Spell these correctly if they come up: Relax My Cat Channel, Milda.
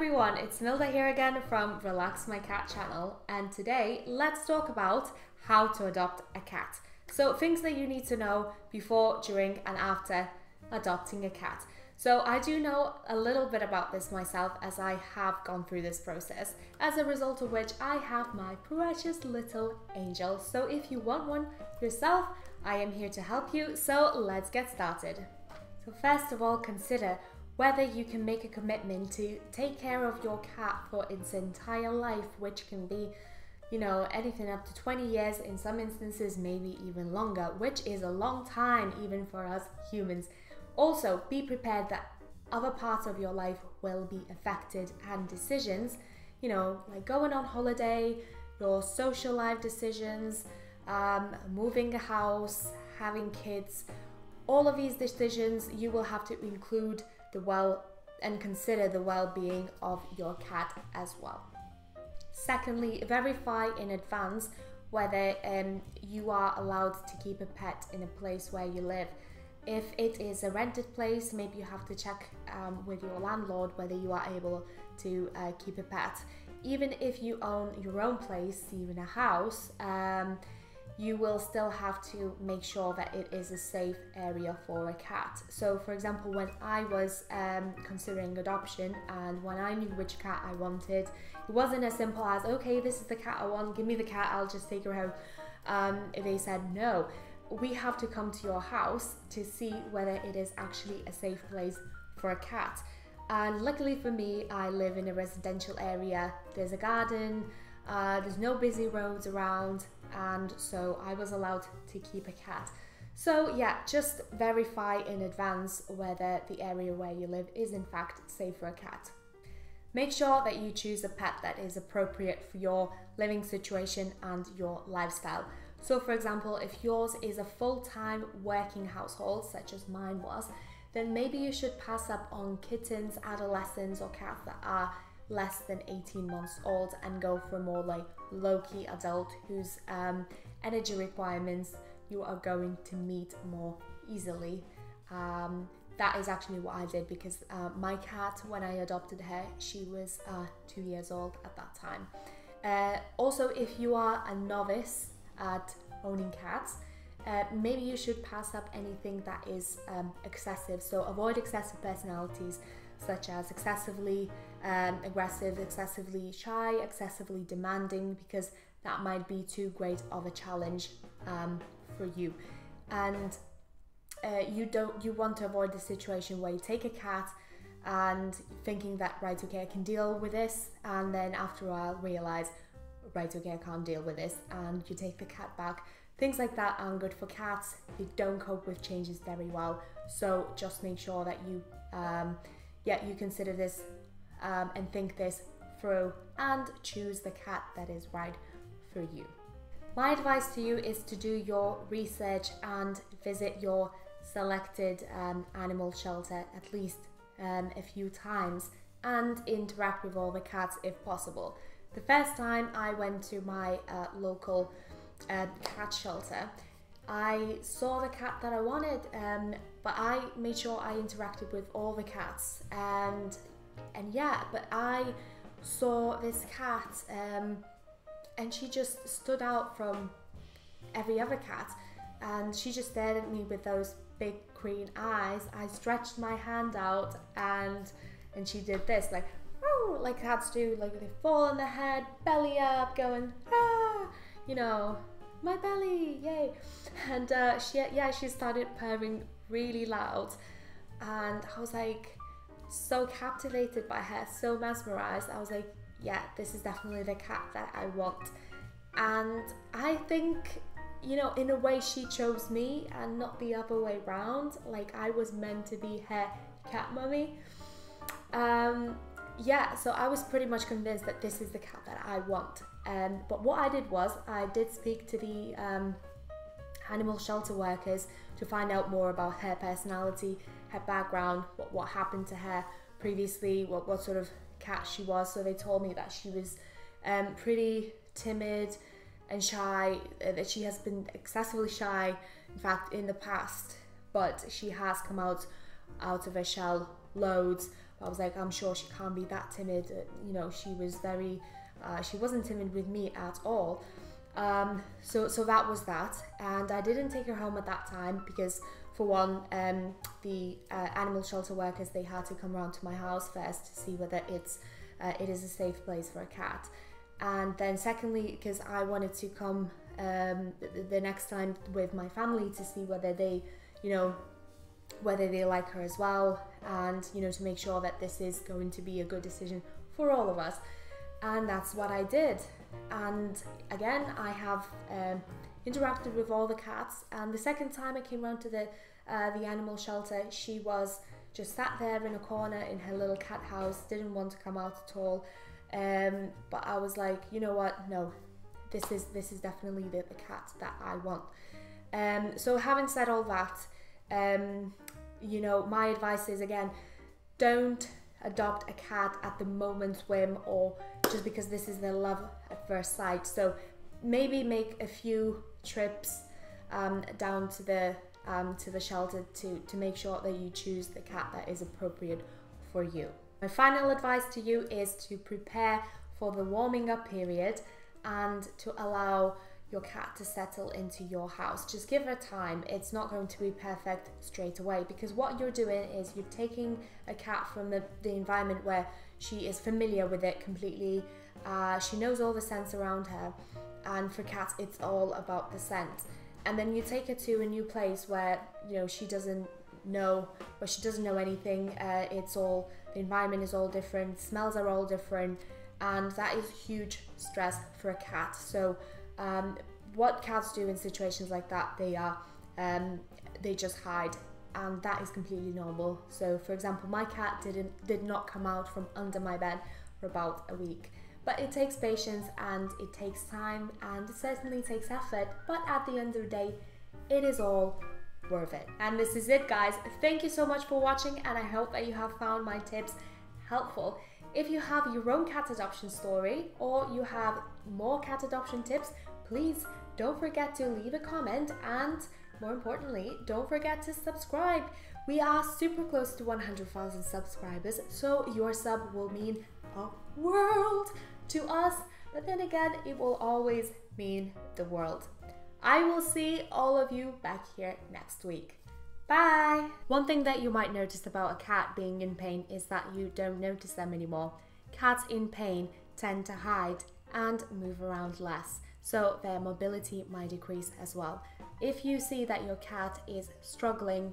everyone, it's Milda here again from Relax My Cat Channel, and today let's talk about how to adopt a cat. So things that you need to know before, during and after adopting a cat. So I do know a little bit about this myself as I have gone through this process, as a result of which I have my precious little angel. So if you want one yourself, I am here to help you. So let's get started. So first of all, consider whether you can make a commitment to take care of your cat for its entire life, which can be, you know, anything up to 20 years, in some instances maybe even longer, which is a long time even for us humans. Also, be prepared that other parts of your life will be affected, and decisions, you know, like going on holiday, your social life decisions, moving a house, having kids, all of these decisions, you will have to include the consider the well-being of your cat as well. Secondly, verify in advance whether you are allowed to keep a pet in a place where you live. If it is a rented place, maybe you have to check with your landlord whether you are able to keep a pet. Even if you own your own place, even a house, you will still have to make sure that it is a safe area for a cat. So for example, when I was considering adoption and when I knew which cat I wanted, it wasn't as simple as, okay, this is the cat I want, give me the cat, I'll just take her home. If they said no, we have to come to your house to see whether it is actually a safe place for a cat. And luckily for me, I live in a residential area, there's a garden, there's no busy roads around, and so I was allowed to keep a cat. So yeah, just verify in advance whether the area where you live is in fact safe for a cat. Make sure that you choose a pet that is appropriate for your living situation and your lifestyle. So for example, if yours is a full-time working household, such as mine was, then maybe you should pass up on kittens, adolescents or cats that are less than 18 months old and go for a more like low-key adult whose energy requirements you are going to meet more easily. That is actually what I did, because my cat, when I adopted her, she was 2 years old at that time. Also, if you are a novice at owning cats, maybe you should pass up anything that is excessive. So avoid excessive personalities, such as excessively aggressive, excessively shy, excessively demanding, because that might be too great of a challenge for you. And you want to avoid the situation where you take a cat and thinking that, right, okay, I can deal with this, and then after a while realize, right, okay, I can't deal with this, and you take the cat back. Things like that aren't good for cats. They don't cope with changes very well. So just make sure that you you consider this and think this through and choose the cat that is right for you. My advice to you is to do your research and visit your selected animal shelter at least a few times and interact with all the cats if possible. The first time I went to my local cat shelter, I saw the cat that I wanted, but I made sure I interacted with all the cats, and yeah, but I saw this cat, and she just stood out from every other cat, and she just stared at me with those big green eyes. I stretched my hand out, and she did this, like, oh, like cats do, like they fall on their head, belly up, going, ah, you know, my belly, yay. And she started purring really loud, and I was like so captivated by her, so mesmerized. I was like, yeah, this is definitely the cat that I want. And I think, you know, in a way she chose me and not the other way around, like I was meant to be her cat mommy. Yeah, so I was pretty much convinced that this is the cat that I want. But what I did was, I did speak to the animal shelter workers to find out more about her personality, her background, what happened to her previously, what sort of cat she was. So they told me that she was pretty timid and shy, that she has been excessively shy, in fact, in the past, but she has come out of her shell loads. But I was like, I'm sure she can't be that timid. You know, she was very, she wasn't timid with me at all. So that was that. And I didn't take her home at that time because, for one, the animal shelter workers, they had to come around to my house first to see whether it is a safe place for a cat. And then secondly, because I wanted to come the next time with my family to see whether they, you know, whether they like her as well, and, you know, to make sure that this is going to be a good decision for all of us. And that's what I did. And again, I have interacted with all the cats, and the second time I came round to the animal shelter, she was just sat there in a corner in her little cat house, didn't want to come out at all. But I was like, you know what, no, this is definitely the cat that I want. So having said all that, you know, my advice is, again, don't adopt a cat at the moment's whim or just because this is their love at first sight. So maybe make a few trips down to the shelter to make sure that you choose the cat that is appropriate for you. My final advice to you is to prepare for the warming up period and to allow your cat to settle into your house. Just give her time. It's not going to be perfect straight away, because what you're doing is you're taking a cat from the environment where she is familiar with it completely. She knows all the scents around her, and for cats it's all about the scent. And then you take her to a new place where, you know, she doesn't know anything. It's all, the environment is all different, smells are all different, and that is huge stress for a cat. So what cats do in situations like that, they are they just hide, and that is completely normal. So for example, my cat did not come out from under my bed for about a week. But it takes patience, and it takes time, and it certainly takes effort, but at the end of the day, it is all worth it. And this is it, guys. Thank you so much for watching, and I hope that you have found my tips helpful. If you have your own cat adoption story, or you have more cat adoption tips, please don't forget to leave a comment, and more importantly, don't forget to subscribe. We are super close to 100,000 subscribers, so your sub will mean a world to us, but then again, it will always mean the world. I will see all of you back here next week. Bye! One thing that you might notice about a cat being in pain is that you don't notice them anymore. Cats in pain tend to hide and move around less, so their mobility might decrease as well. If you see that your cat is struggling